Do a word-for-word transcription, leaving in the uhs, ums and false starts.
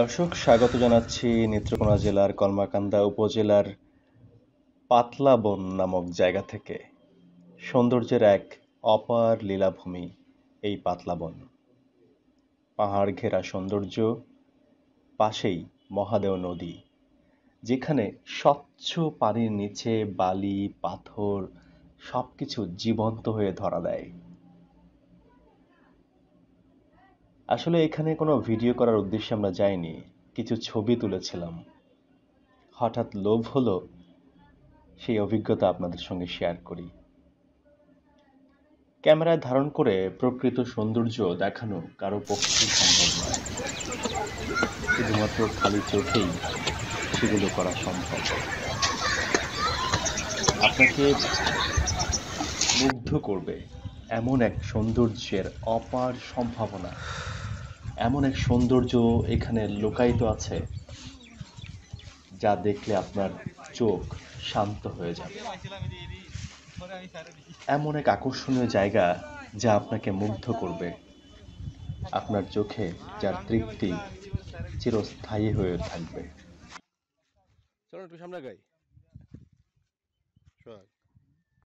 দর্শক, স্বাগত জানাচ্ছি নেত্রকোনা জেলার কলমাকান্দা উপজেলার পাতলাবন নামক জায়গা থেকে। সৌন্দর্যের এক অপার লীলাভূমি এই পাতলাবন। পাহাড় ঘেরা সৌন্দর্য, পাশেই মহাদেও নদী, যেখানে স্বচ্ছ পানির নিচে বালি পাথর সব কিছু জীবন্ত হয়ে ধরা দেয়। আসলে এখানে কোনো ভিডিও করার উদ্দেশ্যে আমরা যাইনি, কিছু ছবি তুলেছিলাম। হঠাৎ লোভ হলো সেই অভিজ্ঞতা আপনাদের সঙ্গে শেয়ার করি। ক্যামেরায় ধারণ করে প্রকৃত সৌন্দর্য দেখানো কারো পক্ষে সম্ভব নয়, শুধুমাত্র খালি চোখেই সেগুলো করা সম্ভব। আপনাকে মুগ্ধ করবে এমন এক সৌন্দর্যের অপার সম্ভাবনা, এমন এক সৌন্দর্য এখানে লুকায়িত আছে যা দেখলে আপনার চোখ শান্ত হয়ে যাবে। এমন এক আকর্ষণীয় জায়গা যা আপনাকে মুগ্ধ করবে, আপনার চোখে যার তৃপ্তি চিরস্থায়ী হয়ে থাকবে। চলুন একটু সামনে গাই।